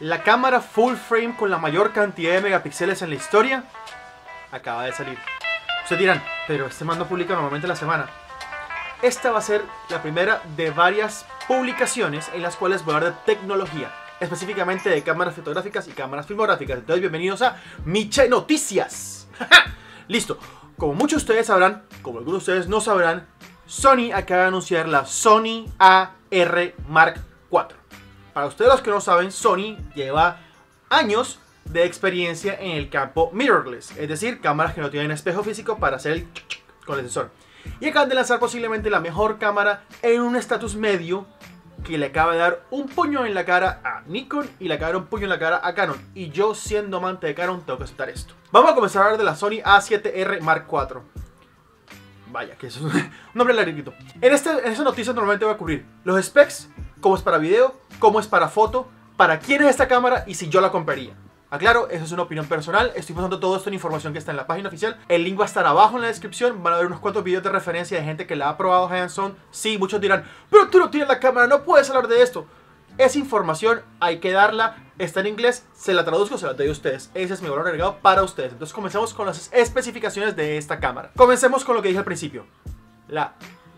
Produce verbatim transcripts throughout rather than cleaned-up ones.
La cámara full frame con la mayor cantidad de megapíxeles en la historia acaba de salir. Ustedes dirán, pero este man no publica normalmente la semana. Esta va a ser la primera de varias publicaciones en las cuales voy a hablar de tecnología, específicamente de cámaras fotográficas y cámaras filmográficas. Entonces, bienvenidos a Miche Noticias. Listo, como muchos de ustedes sabrán, como algunos de ustedes no sabrán, Sony acaba de anunciar la Sony A siete R Mark cuatro. Para ustedes los que no saben, Sony lleva años de experiencia en el campo mirrorless, es decir, cámaras que no tienen espejo físico para hacer el con el sensor. Y acaban de lanzar posiblemente la mejor cámara en un estatus medio, que le acaba de dar un puño en la cara a Nikon y le acaba de dar un puño en la cara a Canon. Y yo, siendo amante de Canon, tengo que aceptar esto. Vamos a comenzar a hablar de la Sony A siete R Mark cuatro. Vaya, que eso es un nombre larguito. En, este, en esta noticia normalmente voy a cubrir los specs, cómo es para video, cómo es para foto, para quién es esta cámara y si yo la compraría. Aclaro, eso es una opinión personal, estoy pasando todo esto en información que está en la página oficial. El link va a estar abajo en la descripción, van a ver unos cuantos videos de referencia de gente que la ha probado hands-on. Sí, muchos dirán, pero tú no tienes la cámara, no puedes hablar de esto. Es información, hay que darla, está en inglés, se la traduzco, se la doy a ustedes. Ese es mi valor agregado para ustedes. Entonces comencemos con las especificaciones de esta cámara. Comencemos con lo que dije al principio. La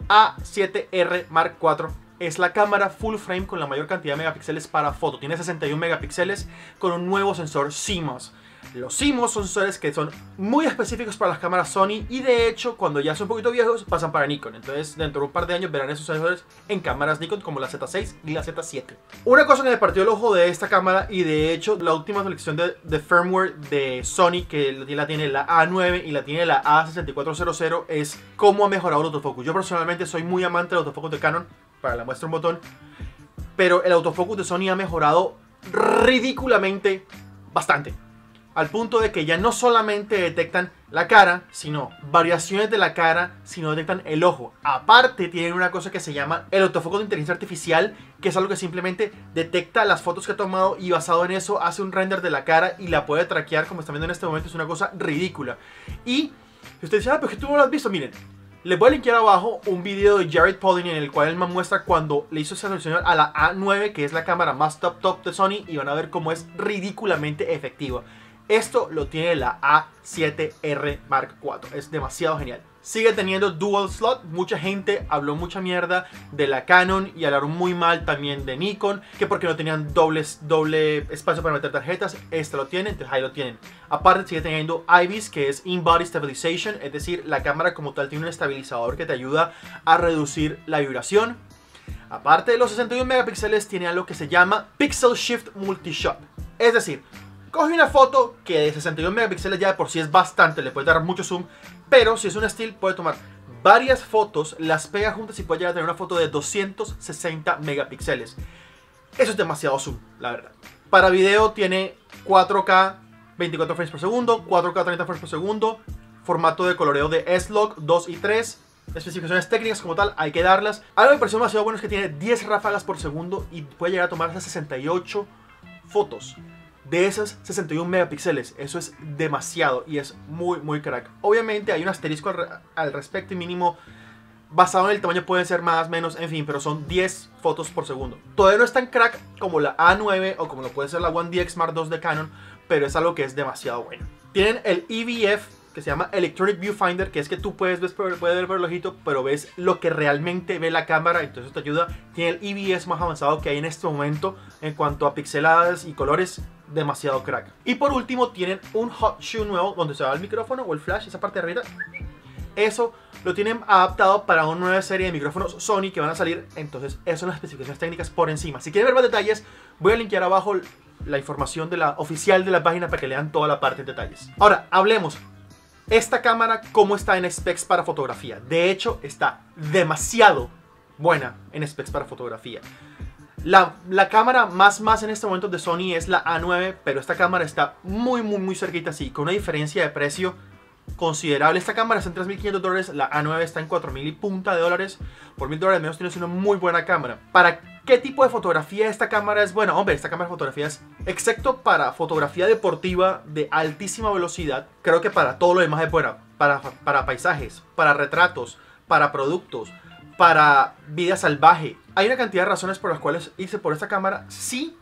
A siete R Mark cuatro es la cámara full frame con la mayor cantidad de megapíxeles para foto. Tiene sesenta y uno megapíxeles con un nuevo sensor C M O S. Los C M O S son sensores que son muy específicos para las cámaras Sony y de hecho cuando ya son un poquito viejos pasan para Nikon. Entonces dentro de un par de años verán esos sensores en cámaras Nikon como la Z seis y la Z siete. Una cosa que me partió el ojo de esta cámara y de hecho la última actualización de, de firmware de Sony, que la tiene la A nueve y la tiene la A seis cuatro cero cero, es cómo ha mejorado el autofocus. Yo personalmente soy muy amante del autofocus de Canon, para la muestra un botón, pero el autofocus de Sony ha mejorado ridículamente bastante, al punto de que ya no solamente detectan la cara, sino variaciones de la cara, sino detectan el ojo. Aparte tienen una cosa que se llama el autofocus de inteligencia artificial, que es algo que simplemente detecta las fotos que ha tomado y basado en eso hace un render de la cara y la puede traquear, como están viendo en este momento. Es una cosa ridícula. Y si usted dice, ah, pero que tú no lo has visto, miren, les voy a linkear abajo un video de Jared Polin en el cual él me muestra cuando le hizo esa solución a la A nueve, que es la cámara más top top de Sony, y van a ver cómo es ridículamente efectiva. Esto lo tiene la A siete R Mark cuatro, es demasiado genial. Sigue teniendo dual slot, mucha gente habló mucha mierda de la Canon y hablaron muy mal también de Nikon, que porque no tenían dobles, doble espacio para meter tarjetas. Esta lo tiene, entonces ahí lo tienen. Aparte sigue teniendo I B I S, que es In-Body Stabilization, es decir, la cámara como tal tiene un estabilizador que te ayuda a reducir la vibración. Aparte de los sesenta y uno megapíxeles tiene algo que se llama Pixel Shift Multishot, es decir, coge una foto que de sesenta y uno megapíxeles ya de por sí es bastante, le puede dar mucho zoom, pero si es un still puede tomar varias fotos, las pega juntas y puede llegar a tener una foto de doscientos sesenta megapíxeles. Eso es demasiado zoom, la verdad. Para video tiene cuatro K veinticuatro frames por segundo, cuatro K treinta frames por segundo, formato de coloreo de S log dos y tres. Especificaciones técnicas como tal, hay que darlas. Algo que me pareció demasiado bueno es que tiene diez ráfagas por segundo y puede llegar a tomar esas sesenta y ocho fotos. De esas sesenta y uno megapíxeles, eso es demasiado y es muy muy crack. Obviamente hay un asterisco al, re al respecto y mínimo, basado en el tamaño pueden ser más, menos, en fin, pero son diez fotos por segundo. Todavía no es tan crack como la A nueve o como lo puede ser la uno D X Mark dos de Canon, pero es algo que es demasiado bueno. Tienen el E V F, que se llama Electronic Viewfinder, que es que tú puedes ver, puedes ver por el ojito, pero ves lo que realmente ve la cámara, entonces te ayuda. Tiene el I B I S más avanzado que hay en este momento en cuanto a pixeladas y colores, demasiado crack. Y por último tienen un hot shoe nuevo, donde se va el micrófono o el flash, esa parte de arriba. Eso lo tienen adaptado para una nueva serie de micrófonos Sony que van a salir. Entonces esas son las especificaciones técnicas por encima. Si quieren ver más detalles, voy a linkear abajo la información de la oficial de la página para que lean toda la parte de detalles. Ahora hablemos esta cámara cómo está en specs para fotografía. De hecho está demasiado buena en specs para fotografía. La, la cámara más más en este momento de Sony es la A nueve, pero esta cámara está muy muy muy cerquita, así con una diferencia de precio considerable. Esta cámara está en tres mil quinientos dólares, la A nueve está en cuatro mil y punta de dólares. Por mil dólares menos tienes una muy buena cámara. ¿Para qué tipo de fotografía esta cámara es buena? Hombre, esta cámara de fotografía es, excepto para fotografía deportiva de altísima velocidad, creo que para todo lo demás es buena. Para, para paisajes, para retratos, para productos, para vida salvaje. Hay una cantidad de razones por las cuales irse por esta cámara, sí,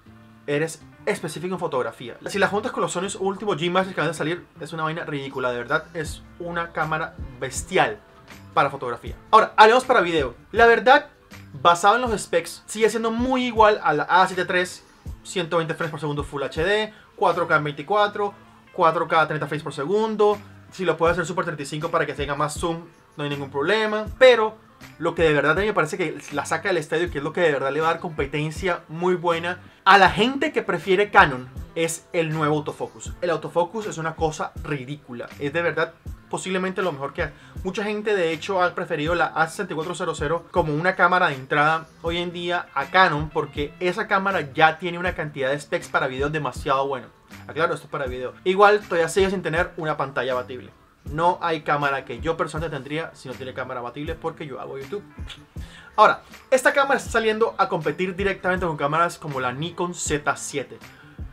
eres específico en fotografía. Si la juntas con los Sony últimos G Master que van a salir, es una vaina ridícula, de verdad. Es una cámara bestial para fotografía. Ahora, hablemos para video. La verdad, basado en los specs, sigue siendo muy igual a la A siete tres, ciento veinte frames por segundo Full H D, cuatro K veinticuatro, cuatro K treinta frames por segundo. Si lo puedes hacer Super treinta y cinco para que tenga más zoom, no hay ningún problema. Pero lo que de verdad a mí me parece que la saca del estadio, que es lo que de verdad le va a dar competencia muy buena a la gente que prefiere Canon, es el nuevo autofocus. El autofocus es una cosa ridícula. Es de verdad posiblemente lo mejor que hay. Mucha gente de hecho ha preferido la A sesenta y cuatro cero cero como una cámara de entrada hoy en día a Canon, porque esa cámara ya tiene una cantidad de specs para video demasiado bueno. Aclaro, esto es para video. Igual todavía sigue sin tener una pantalla abatible. No hay cámara que yo personalmente tendría si no tiene cámara abatible, porque yo hago YouTube. Ahora, esta cámara está saliendo a competir directamente con cámaras como la Nikon Z siete.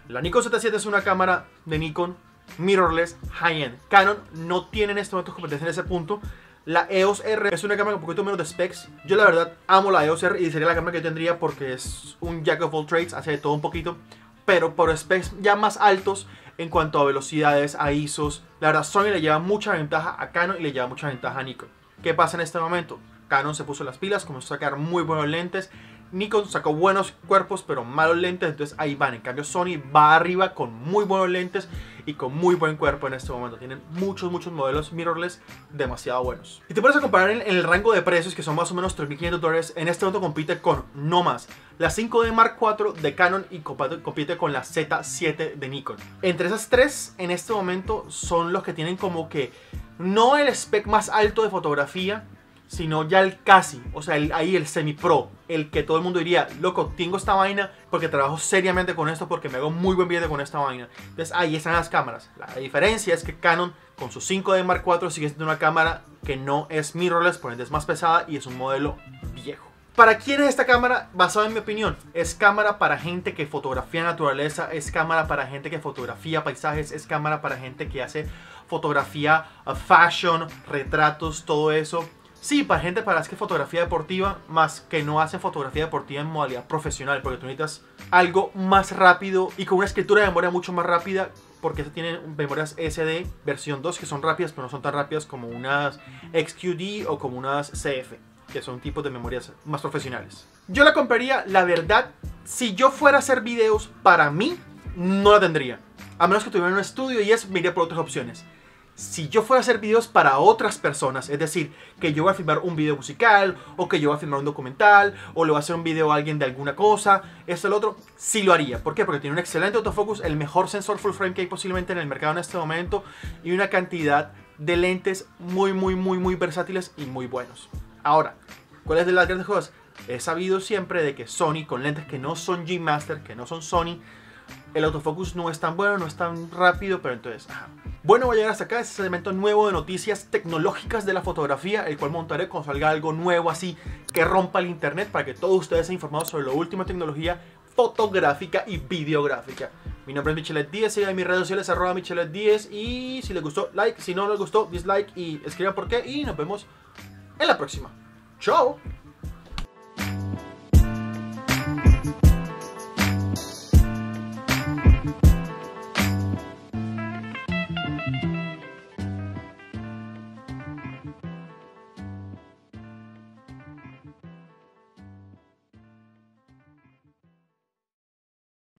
La Nikon Z siete es una cámara de Nikon mirrorless high-end. Canon no tiene en este momento competencia en ese punto. La E O S R es una cámara con un poquito menos de specs. Yo la verdad amo la E O S R y sería la cámara que yo tendría porque es un jack of all trades, hace de todo un poquito. Pero por specs ya más altos en cuanto a velocidades, a I S Os, la verdad Sony le lleva mucha ventaja a Canon y le lleva mucha ventaja a Nikon. ¿Qué pasa en este momento? Canon se puso las pilas, comenzó a sacar muy buenos lentes. Nikon sacó buenos cuerpos pero malos lentes, entonces ahí van. En cambio Sony va arriba con muy buenos lentes y con muy buen cuerpo en este momento. Tienen muchos, muchos modelos mirrorless demasiado buenos. Si te pones a comparar en el rango de precios, que son más o menos tres mil quinientos dólares, en este momento compite con, no más, la cinco D Mark cuatro de Canon y compite con la Z siete de Nikon. Entre esas tres, en este momento, son los que tienen como que no el spec más alto de fotografía, sino ya el casi, o sea, el, ahí el semi-pro, el que todo el mundo diría, loco, tengo esta vaina porque trabajo seriamente con esto, porque me hago muy buen billete con esta vaina. Entonces ahí están las cámaras. La diferencia es que Canon con su cinco D Mark cuatro sigue siendo una cámara que no es mirrorless, por ende es más pesada y es un modelo viejo. ¿Para quién es esta cámara? Basado en mi opinión, es cámara para gente que fotografía naturaleza, es cámara para gente que fotografía paisajes, es cámara para gente que hace fotografía fashion, retratos, todo eso. Sí, para gente para las que fotografía deportiva, más que no hacen fotografía deportiva en modalidad profesional, porque tú necesitas algo más rápido y con una escritura de memoria mucho más rápida, porque estas tienen memorias S D versión dos que son rápidas, pero no son tan rápidas como unas X Q D o como unas C F, que son tipos de memorias más profesionales. Yo la compraría, la verdad, si yo fuera a hacer videos para mí, no la tendría, a menos que tuviera un estudio y eso me iría por otras opciones. Si yo fuera a hacer videos para otras personas, es decir, que yo voy a filmar un video musical, o que yo voy a filmar un documental, o le voy a hacer un video a alguien de alguna cosa, esto, el otro, sí lo haría. ¿Por qué? Porque tiene un excelente autofocus, el mejor sensor full frame que hay posiblemente en el mercado en este momento, y una cantidad de lentes muy, muy, muy, muy versátiles y muy buenos. Ahora, ¿cuál es de las grandes cosas? He sabido siempre de que Sony, con lentes que no son G Master, que no son Sony, el autofocus no es tan bueno, no es tan rápido, pero entonces, ajá. Bueno, voy a llegar hasta acá, este segmento nuevo de noticias tecnológicas de la fotografía, el cual montaré cuando salga algo nuevo así que rompa el internet, para que todos ustedes estén informados sobre la última tecnología fotográfica y videográfica. Mi nombre es Michelet Díez, sigan en mis redes sociales, arroba Michelet Díez, y si les gustó, like, si no les gustó, dislike, y escriban por qué, y nos vemos en la próxima. ¡Chao!